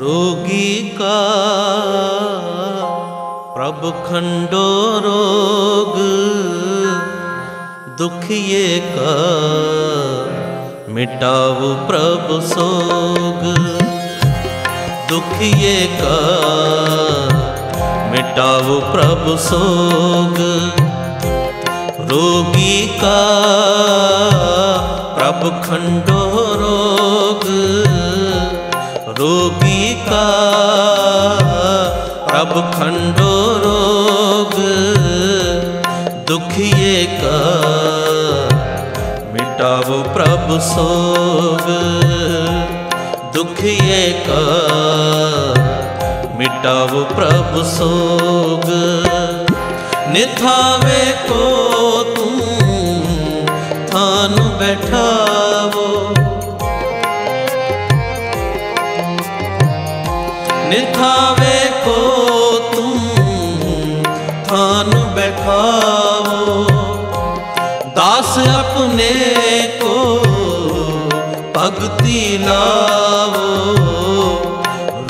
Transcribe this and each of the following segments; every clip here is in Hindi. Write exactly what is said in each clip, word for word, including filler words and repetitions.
रोगी का प्रभु खंडो रोग दुखिए का मिटाओ प्रभु सोग। दुखिए का मिटाओ प्रभु सोग। रोगी का प्रभु खंडो रोग रोगी का प्रभु खंडो रोग दुखिए का मिटाओ प्रभु सोग। दुखिए का मिटाओ प्रभु सोग। निथावे को तुम थान बैठावो निथावे को तुम थान बैठाओ। दास अपने को भगति लाओ।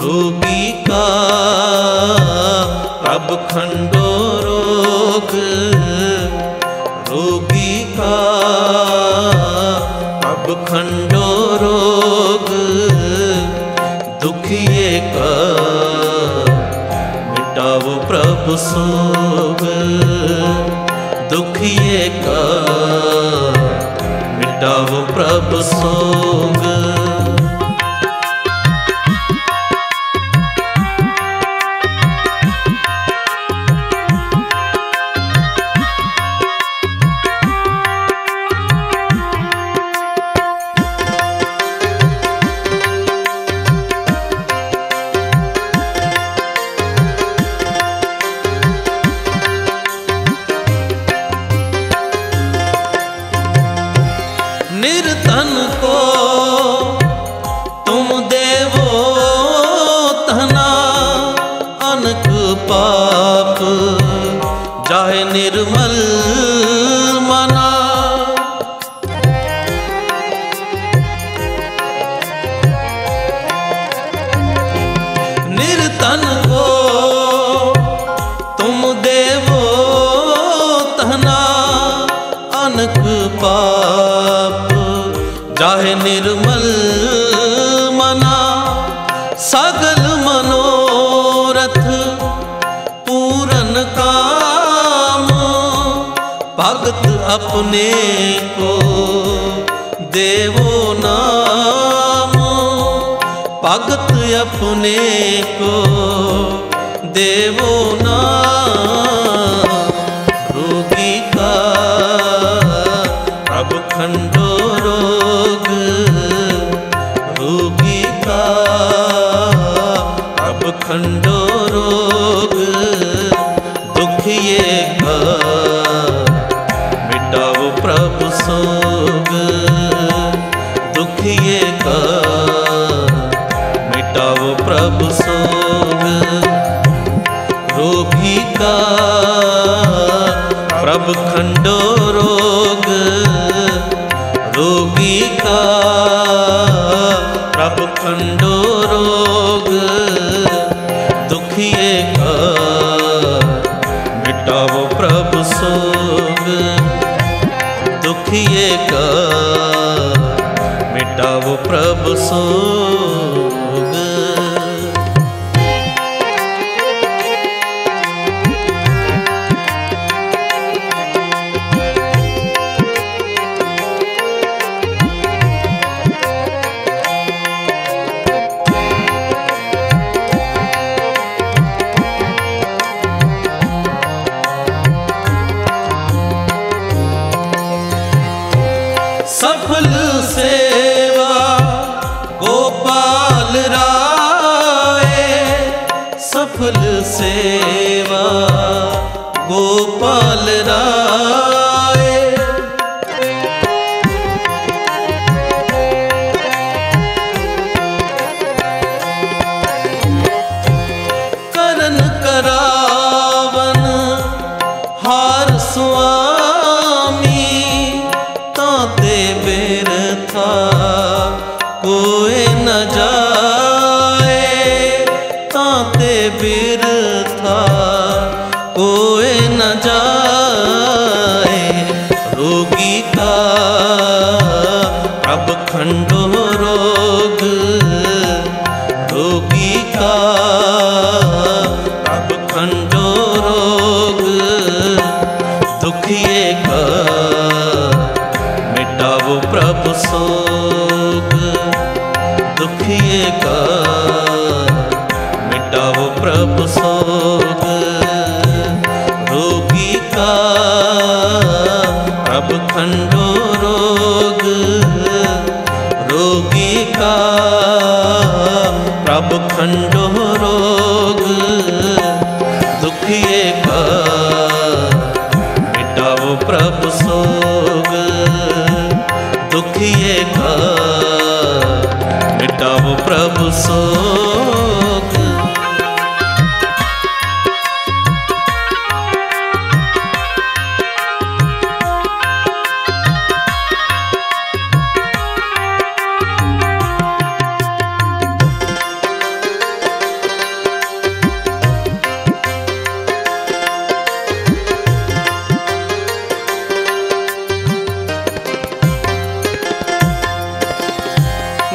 रोगी का प्रभु खंडो रोग रोगी का प्रभु खंडो रोग दुखिए का मिटाओ प्रभु सोग। दुखिए का मिटाओ प्रभु सोग। निर्धन को तुम देवो धना अनक पाप जाहे निर्मल मना। निर्धन को तुम देवो धना अनक पाप जाहे निर्मल मना। सगल मनोरथ पूरन काम भगत अपने को देवो नाम। भगत अपने को देवो नाम। रोगी का प्रभु खंडो रोग रोगी का प्रभु खंडो रोग दुखिए का मिटाओ प्रभु सोग। दुखिए का मिटाओ प्रभु सोग। रोगी का प्रभु खंडो रोग रोगी का प्रभु खंडो रोग दुखिए का मिटाओ प्रभु सोग। दुखिए का मिटाओ प्रभु सोग। सफल सेवा गोपाल राय सफल सेवा गोपाल राय। करन करावन हार सुआ बेरथा कोई न जाए। का प्रभ खंडो रोग रोगी का प्रभ खंडो रोग दुखिए का मिटावो प्रभु सोग दुखिए का मिटावो प्रभु सोग रोगी का प्रभु खंडो रोग रोगी का प्रभु खंडो रोग दुखिए का मिटाओ प्रभु सोग दुखिए का मिटाओ प्रभु सोग।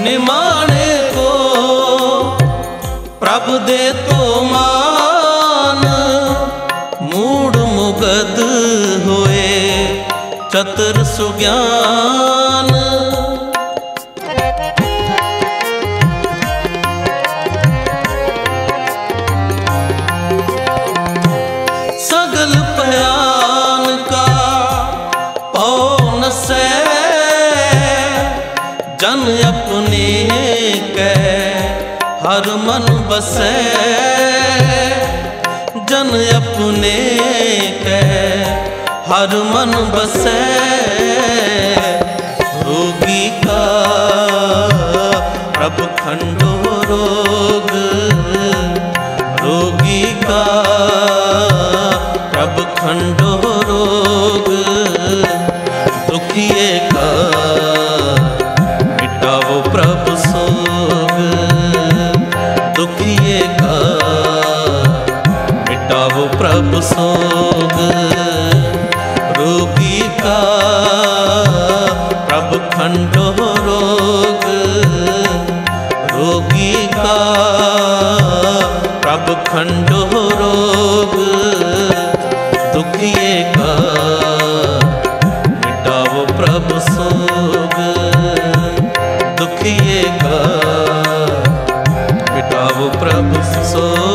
निमाने को प्रभु दे तो मान मूढ़ मुगद हुए चतुर सुज्ञान सगल प्यान का पौन से जन अपने कै हर मन बसे जन अपने कै हर मन बसे रोगी का प्रभु खंडो रोग रोगी का प्रभु खंडो रोग दुखिए का प्रभु सोग दुखिए का मिटाओ प्रभु सोग रोगी का प्रभु खंडो रोग रोगी का प्रभु खंडो रोग दुखिए का मिटाओ प्रभु सोग दुखिए का मिटाओ प्रभु सोग।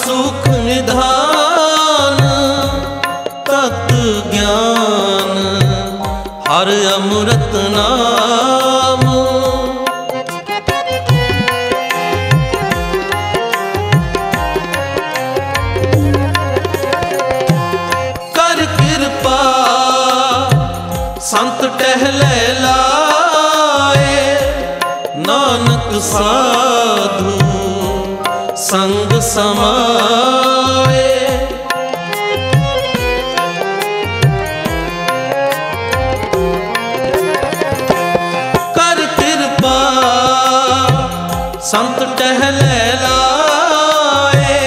सुख निधान तत्व ज्ञान हर अमृत नाम कर कृपा संत टहले लाए नानक साधु संग समाए कर कृपा संत टहले लाए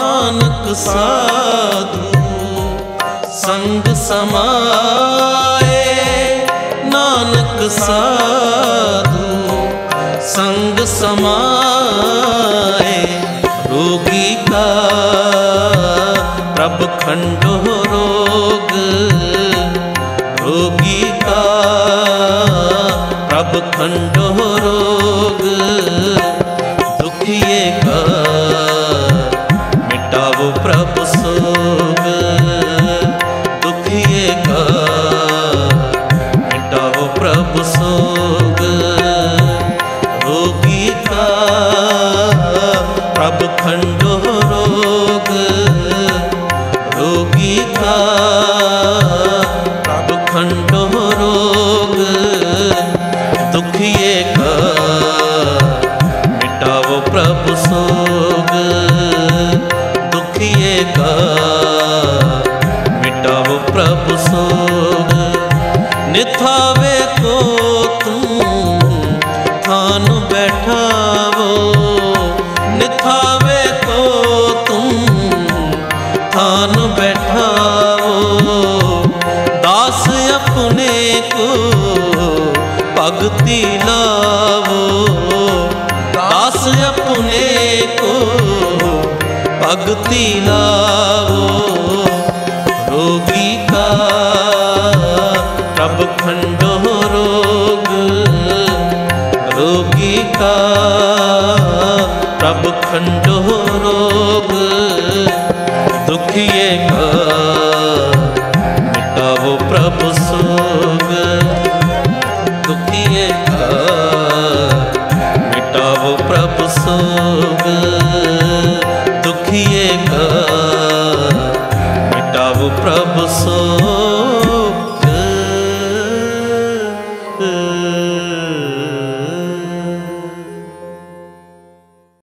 नानक साधु संग समाए नानक साधु संग समाए रोगी का प्रभु खंडो रोग रोगी का प्रभु खंडो रोग दुखिए का मिटाओ प्रभु सोग दुखिए का मिटाओ प्रभु सोग रोगी का प्रभु खंडो रोग रोगी का कंटो रोग दुखिए का मिटावो प्रभु सोग, दुखिए का मिटावो प्रभु सोग। निथावे को तू थान बैठावो, निथावे को तू थान बैठावो। अपने को भगति लावो, दास अपने को भगति लावो। रोगी का प्रभु खंडो रोग, रोगी का प्रभु खंडो रोग। दुखिए का प्रभु सोग, दुखिए का मिटावो प्रभु सोग, दुखिए का मिटावो प्रभु सोग।